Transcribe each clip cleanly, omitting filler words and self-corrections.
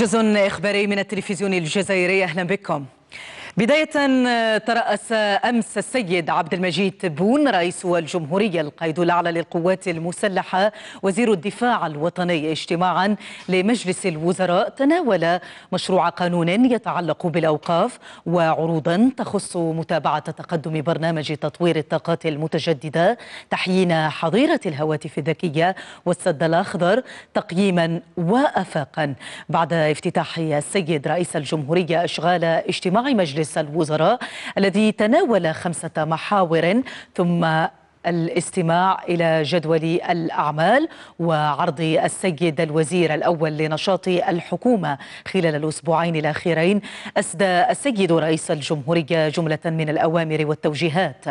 موجز إخباري من التلفزيون الجزائري، أهلا بكم. بداية ترأس أمس السيد عبد المجيد تبون رئيس الجمهورية القائد الأعلى للقوات المسلحة وزير الدفاع الوطني اجتماعا لمجلس الوزراء تناول مشروع قانون يتعلق بالأوقاف وعروضا تخص متابعة تقدم برنامج تطوير الطاقات المتجددة، تحيين حظيرة الهواتف الذكية والسد الأخضر تقييما وأفاقا. بعد افتتاح السيد رئيس الجمهورية أشغال اجتماع مجلس الوزراء الذي تناول 5 محاور ثم الاستماع إلى جدول الأعمال وعرض السيد الوزير الأول لنشاط الحكومة خلال الأسبوعين الأخيرين، أسدى السيد رئيس الجمهورية جملة من الأوامر والتوجيهات.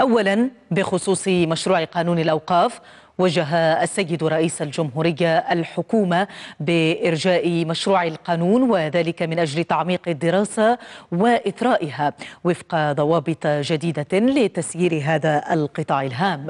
أولا بخصوص مشروع قانون الأوقاف، وجه السيد رئيس الجمهورية الحكومة بإرجاء مشروع القانون وذلك من أجل تعميق الدراسة وإثرائها وفق ضوابط جديدة لتسيير هذا القطاع الهام.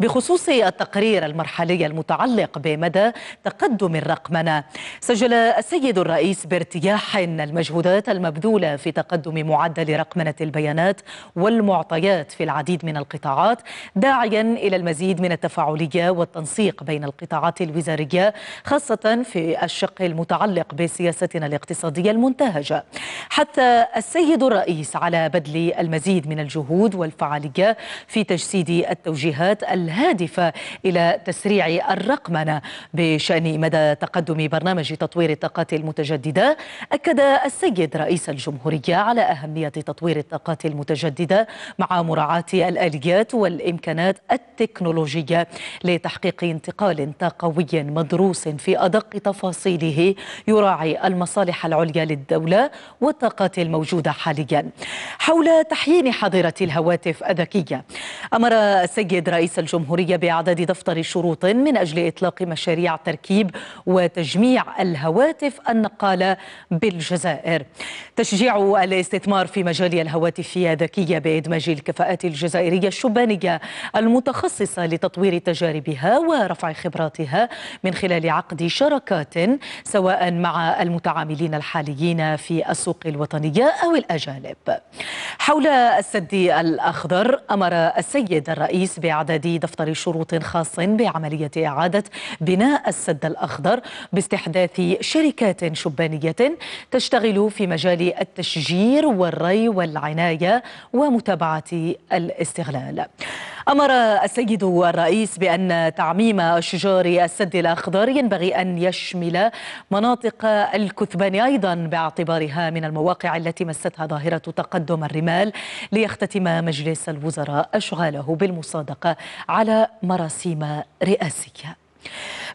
بخصوص التقرير المرحلي المتعلق بمدى تقدم الرقمنة، سجل السيد الرئيس بارتياح المجهودات المبذولة في تقدم معدل رقمنة البيانات والمعطيات في العديد من القطاعات، داعيا إلى المزيد من التفاعلية والتنسيق بين القطاعات الوزارية خاصة في الشق المتعلق بسياستنا الاقتصادية المنتهجة. حتى السيد الرئيس على بذل المزيد من الجهود والفعالية في تجسيد التوجيهات الهادفة إلى تسريع الرقمنة بشأن مدى تقدم برنامج تطوير الطاقات المتجددة. أكد السيد رئيس الجمهورية على أهمية تطوير الطاقات المتجددة مع مراعاة الآليات والإمكانات التكنولوجية لتحقيق انتقال طاقوي مدروس في أدق تفاصيله يراعي المصالح العليا للدولة والطاقات الموجودة حاليا. حول تحيين حظيرة الهواتف الذكية، أمر السيد رئيس الجمهورية بإعداد دفتر شروط من أجل إطلاق مشاريع تركيب وتجميع الهواتف النقالة بالجزائر، تشجيع الاستثمار في مجال الهواتف الذكية بإدماج الكفاءات الجزائرية الشبانية المتخصصة لتطوير تجاربها ورفع خبراتها من خلال عقد شراكات سواء مع المتعاملين الحاليين في السوق الوطنية أو الأجانب. حول السد الأخضر، أمر السيد الرئيس بإعداد دفتر شروط خاص بعملية إعادة بناء السد الأخضر باستحداث شركات شبانية تشتغل في مجال التشجير والري والعناية ومتابعة الاستغلال. أمر السيد الرئيس بأن تعميم أشجار السد الأخضر ينبغي أن يشمل مناطق الكثبان أيضا باعتبارها من المواقع التي مستها ظاهرة تقدم الرمال، ليختتم مجلس الوزراء أشغاله بالمصادقة على مراسيم رئاسية.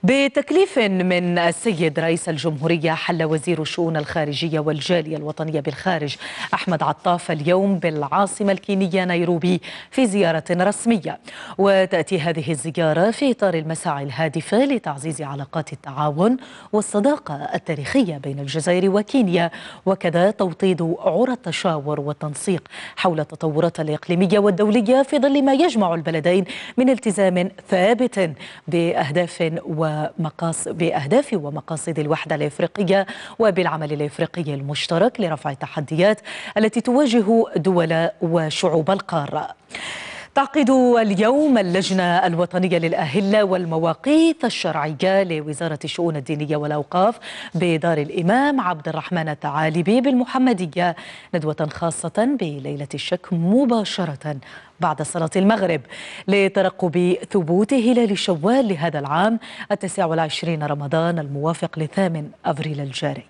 بتكليف من السيد رئيس الجمهورية حل وزير الشؤون الخارجية والجالية الوطنية بالخارج أحمد عطاف اليوم بالعاصمة الكينية نيروبي في زيارة رسمية، وتأتي هذه الزيارة في إطار المساعي الهادفة لتعزيز علاقات التعاون والصداقة التاريخية بين الجزائر وكينيا، وكذا توطيد عرى التشاور والتنسيق حول التطورات الإقليمية والدولية في ظل ما يجمع البلدين من التزام ثابت بأهداف ومقاصد الوحدة الإفريقية وبالعمل الإفريقي المشترك لرفع التحديات التي تواجه دول وشعوب القارة. تعقد اليوم اللجنة الوطنية للأهلة والمواقيت الشرعية لوزارة الشؤون الدينية والأوقاف بدار الإمام عبد الرحمن الثعالبي بالمحمدية ندوة خاصة بليلة الشك مباشرة بعد صلاة المغرب لترقب ثبوت هلال شوال لهذا العام 29 رمضان الموافق ل8 أبريل الجاري.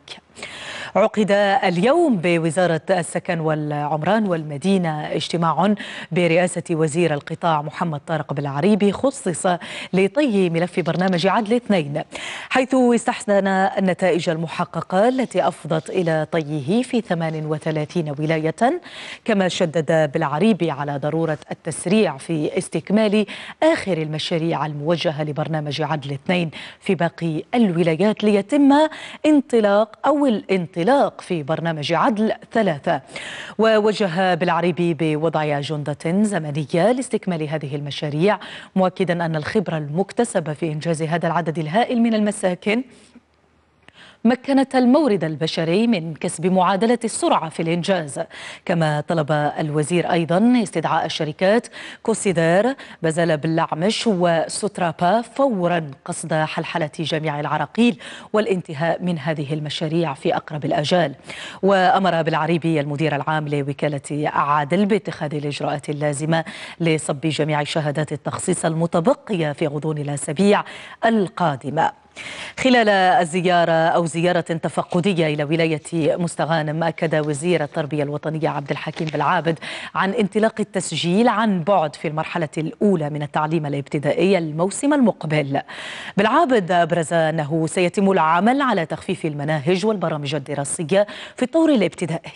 عقد اليوم بوزارة السكن والعمران والمدينة اجتماع برئاسة وزير القطاع محمد طارق بالعريبي خصص لطي ملف برنامج عدل 2، حيث استحسن النتائج المحققة التي أفضت إلى طيه في 38 ولاية. كما شدد بالعريبي على ضرورة التسريع في استكمال آخر المشاريع الموجهة لبرنامج عدل 2 في باقي الولايات ليتم الانطلاق في برنامج عدل 3. ووجه بالعريبي بوضع أجندة زمنية لاستكمال هذه المشاريع، مؤكدا أن الخبرة المكتسبة في إنجاز هذا العدد الهائل من المساكن مكنت المورد البشري من كسب معادلة السرعة في الإنجاز. كما طلب الوزير أيضا استدعاء الشركات كوسيدار، بزل بالأعمش وسترابا فورا قصد حلحلة جميع العراقيل والانتهاء من هذه المشاريع في أقرب الآجال. وأمر بالعريبي المدير العام لوكالة عادل باتخاذ الإجراءات اللازمة لصب جميع شهادات التخصيص المتبقية في غضون الأسابيع القادمة. خلال زيارة تفقدية إلى ولاية مستغانم، أكد وزير التربية الوطنية عبد الحكيم بالعابد عن انطلاق التسجيل عن بعد في المرحلة الأولى من التعليم الابتدائي الموسم المقبل. بالعابد أبرز أنه سيتم العمل على تخفيف المناهج والبرامج الدراسية في الطور الابتدائي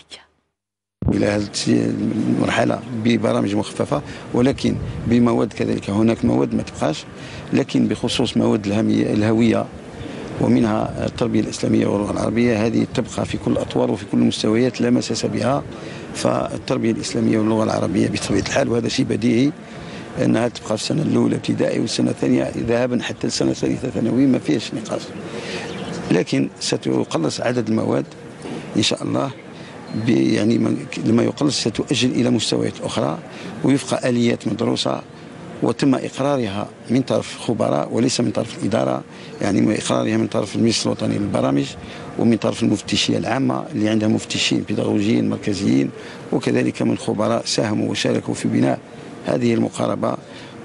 إلى هذه المرحلة ببرامج مخففة، ولكن بمواد كذلك هناك مواد ما تبقاش، لكن بخصوص مواد الهوية ومنها التربية الإسلامية واللغة العربية، هذه تبقى في كل الأطوار وفي كل المستويات لا مساس بها. فالتربية الإسلامية واللغة العربية بطبيعة الحال، وهذا شيء بديهي، أنها تبقى في السنة الأولى ابتدائي والسنة الثانية ذهابا حتى السنة الثالثة ثانوي، ما فيهاش نقاش. لكن ستقلص عدد المواد إن شاء الله، يعني لما يقلص ستؤجل إلى مستويات أخرى ويفقى آليات مدروسة وتم إقرارها من طرف خبراء وليس من طرف الإدارة، يعني إقرارها من طرف المجلس الوطني للبرامج ومن طرف المفتشية العامة اللي عندها مفتشين بيداغوجيين مركزيين، وكذلك من خبراء ساهموا وشاركوا في بناء هذه المقاربة.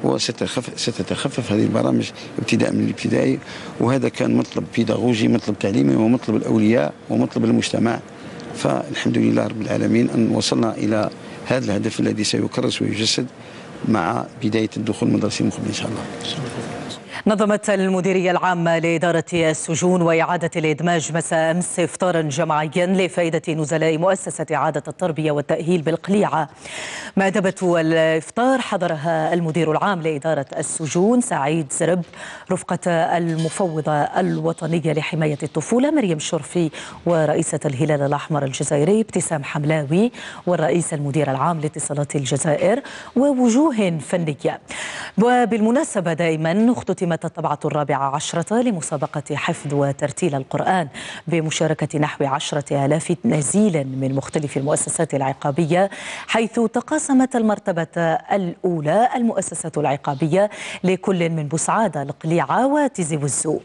وستتخفف هذه البرامج ابتداء من الابتدائي، وهذا كان مطلب بيداغوجي، مطلب تعليمي، ومطلب الأولياء، ومطلب المجتمع. فالحمد لله رب العالمين أن وصلنا إلى هذا الهدف الذي سيكرس ويجسد مع بداية الدخول المدرسي المقبل إن شاء الله. نظمت المديرية العامة لإدارة السجون وإعادة الإدماج مساء أمس إفطارا جماعيا لفائدة نزلاء مؤسسة إعادة التربية والتأهيل بالقليعة. مأدبة الإفطار حضرها المدير العام لإدارة السجون سعيد زرب رفقة المفوضة الوطنية لحماية الطفولة مريم شرفي، ورئيسة الهلال الأحمر الجزائري ابتسام حملاوي، والرئيس المدير العام لاتصالات الجزائر، ووجوه فنية. وبالمناسبة دائما اختتم الطبعة الرابعة عشرة لمسابقة حفظ وترتيل القرآن بمشاركة نحو 10,000 نزيلا من مختلف المؤسسات العقابية، حيث تقاسمت المرتبة الأولى المؤسسة العقابية لكل من بوسعادة، القليعة، وتيزي والزو.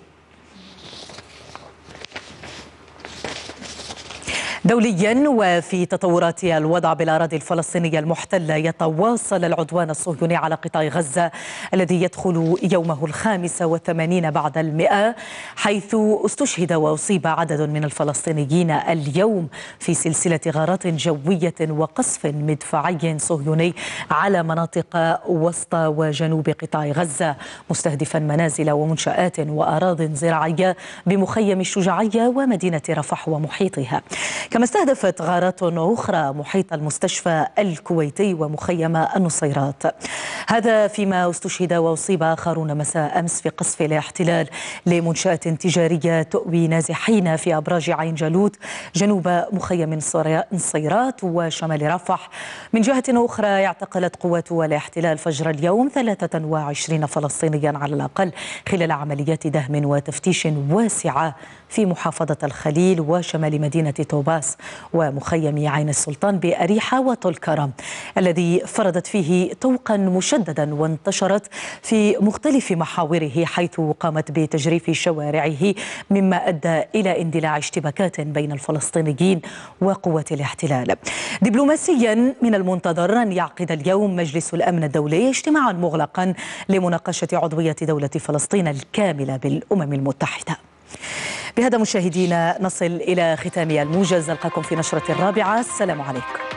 دوليا، وفي تطورات الوضع بالأراضي الفلسطينية المحتلة، يتواصل العدوان الصهيوني على قطاع غزة الذي يدخل يومه 85 بعد 100، حيث استشهد وأصيب عدد من الفلسطينيين اليوم في سلسلة غارات جوية وقصف مدفعي صهيوني على مناطق وسط وجنوب قطاع غزة، مستهدفا منازل ومنشآت وأراضٍ زراعية بمخيم الشجاعية ومدينة رفح ومحيطها. كما استهدفت غارات أخرى محيط المستشفى الكويتي ومخيم النصيرات. هذا فيما استشهد وأصيب آخرون مساء أمس في قصف الاحتلال لمنشأة تجارية تؤوي نازحين في أبراج عين جالوت جنوب مخيم النصيرات وشمال رفح. من جهة أخرى، اعتقلت قوات الاحتلال فجر اليوم 23 فلسطينيا على الأقل خلال عمليات دهم وتفتيش واسعة في محافظة الخليل وشمال مدينة طوباس ومخيم عين السلطان بأريحة وطولكرم، الذي فرضت فيه طوقا مشددا وانتشرت في مختلف محاوره، حيث قامت بتجريف شوارعه، مما أدى إلى اندلاع اشتباكات بين الفلسطينيين وقوات الاحتلال. دبلوماسيا، من المنتظر أن يعقد اليوم مجلس الأمن الدولي اجتماعا مغلقا لمناقشة عضوية دولة فلسطين الكاملة بالأمم المتحدة. بهذا مشاهدينا نصل إلى ختام الموجز، ألقاكم في نشرة الرابعة، السلام عليكم.